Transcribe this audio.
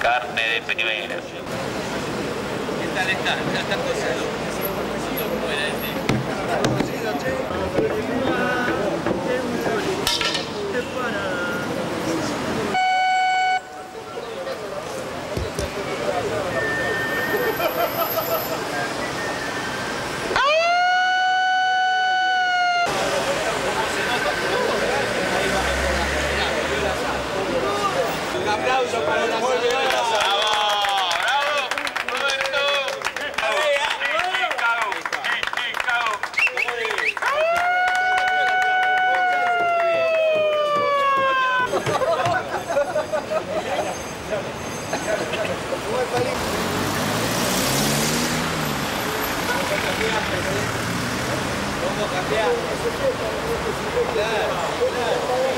Carne de primera. ¿Qué tal está? ¿Ya está cocido? ¿Cómo cambiar?